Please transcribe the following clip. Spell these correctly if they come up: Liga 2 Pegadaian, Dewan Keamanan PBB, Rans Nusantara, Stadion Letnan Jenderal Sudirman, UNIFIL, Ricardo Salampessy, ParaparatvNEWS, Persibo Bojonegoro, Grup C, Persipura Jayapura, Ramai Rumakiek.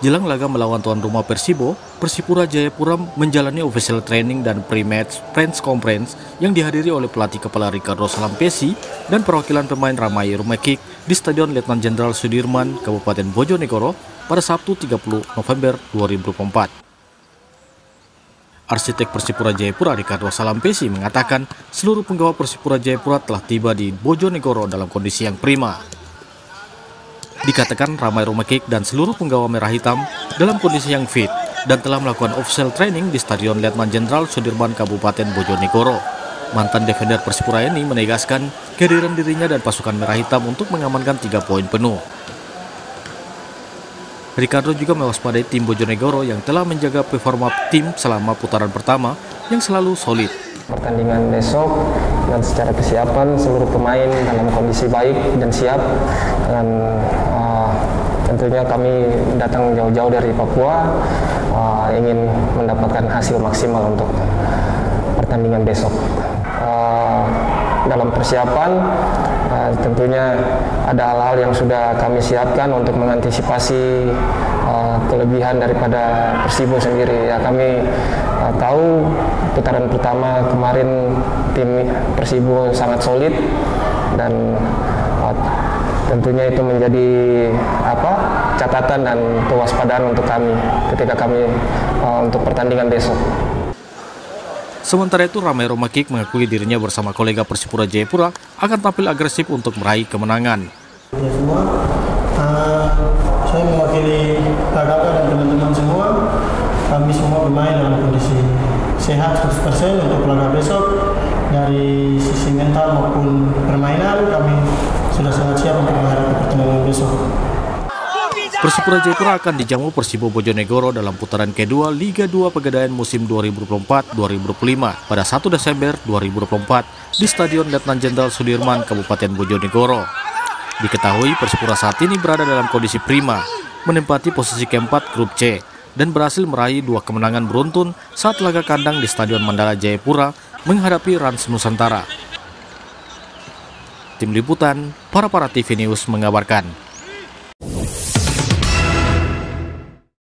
Jelang laga melawan tuan rumah Persibo, Persipura Jayapura menjalani official training dan pre-match press conference yang dihadiri oleh pelatih kepala Ricardo Salampessy dan perwakilan pemain Ramai Rumakiek di Stadion Letnan Jenderal Sudirman, Kabupaten Bojonegoro pada Sabtu 30 November 2024. Arsitek Persipura Jayapura Ricardo Salampessy mengatakan seluruh penggawa Persipura Jayapura telah tiba di Bojonegoro dalam kondisi yang prima. Dikatakan Ramai Rumakiek dan seluruh penggawa merah hitam dalam kondisi yang fit dan telah melakukan official training di Stadion Letnan Jenderal Sudirman Kabupaten Bojonegoro. Mantan defender Persipura ini menegaskan kehadiran dirinya dan pasukan merah hitam untuk mengamankan 3 poin penuh. Ricardo juga mewaspadai tim Bojonegoro yang telah menjaga performa tim selama putaran pertama yang selalu solid. Pertandingan besok dan secara kesiapan seluruh pemain dalam kondisi baik dan siap, dan tentunya kami datang jauh-jauh dari Papua ingin mendapatkan hasil maksimal untuk pertandingan besok. Dalam persiapan tentunya ada hal-hal yang sudah kami siapkan untuk mengantisipasi kelebihan daripada Persibo sendiri. Ya, kami tahu putaran pertama kemarin tim Persibo sangat solid dan tentunya itu menjadi catatan dan kewaspadaan untuk kami ketika kami untuk pertandingan besok. Sementara itu Ramai Rumakiek mengakui dirinya bersama kolega Persipura Jayapura akan tampil agresif untuk meraih kemenangan. Semua, saya mewakili kakak dan teman-teman semua. Kami semua bermain dalam kondisi sehat 100% untuk laga besok. Dari sisi mental maupun permainan, kami sudah sangat siap untuk menghadapi pertandingan besok. Persipura Jayapura akan dijamu Persibo Bojonegoro dalam putaran kedua Liga 2 Pegadaian musim 2024-2025 pada 1 Desember 2024 di Stadion Letnan Jenderal Sudirman, Kabupaten Bojonegoro. Diketahui Persipura saat ini berada dalam kondisi prima, menempati posisi keempat Grup C, dan berhasil meraih 2 kemenangan beruntun saat laga kandang di Stadion Mandala Jayapura menghadapi Rans Nusantara. Tim Liputan, Para TV News mengabarkan.